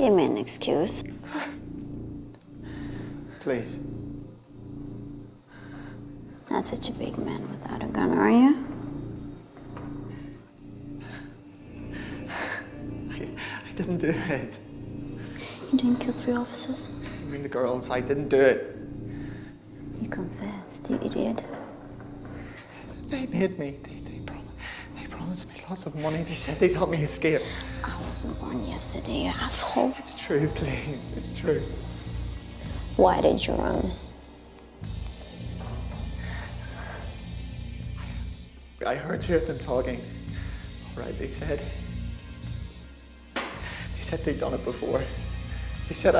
Give me an excuse. Please. Not such a big man without a gun, are you? I didn't do it. You didn't kill three officers? I mean the girls, I didn't do it. You confessed, you idiot. They made me. They promised me lots of money. They said they'd help me escape. I wasn't born yesterday, you asshole. It's true, please. It's true. Why did you run? I heard two of them talking. All right, they said they'd done it before. They said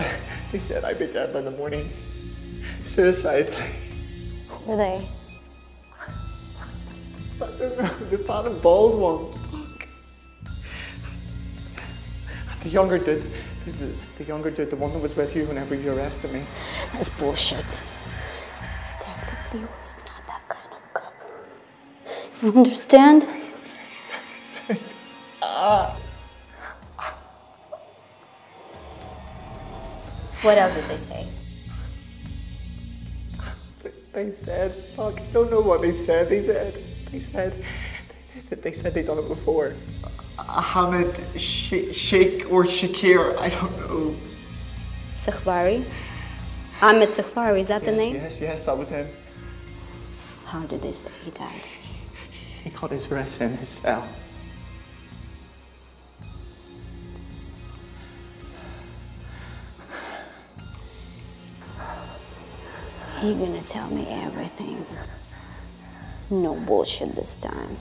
I'd be dead by the morning. Suicide, please. Who are they? I don't know. The fat and bald one. Fuck. And the younger dude, the one that was with you whenever you arrested me. That's bullshit. Detective Lee was not that kind of cop. You understand? Please. What else did they say? They said, fuck, I don't know what they said. They said they'd done it before. Ahmed, Sheikh or Shakir, I don't know. Safavi? Ahmed Safavi, is that the name? Yes, that was him. How did they say he died? He got his rest in his cell. You're gonna tell me everything. No bullshit this time.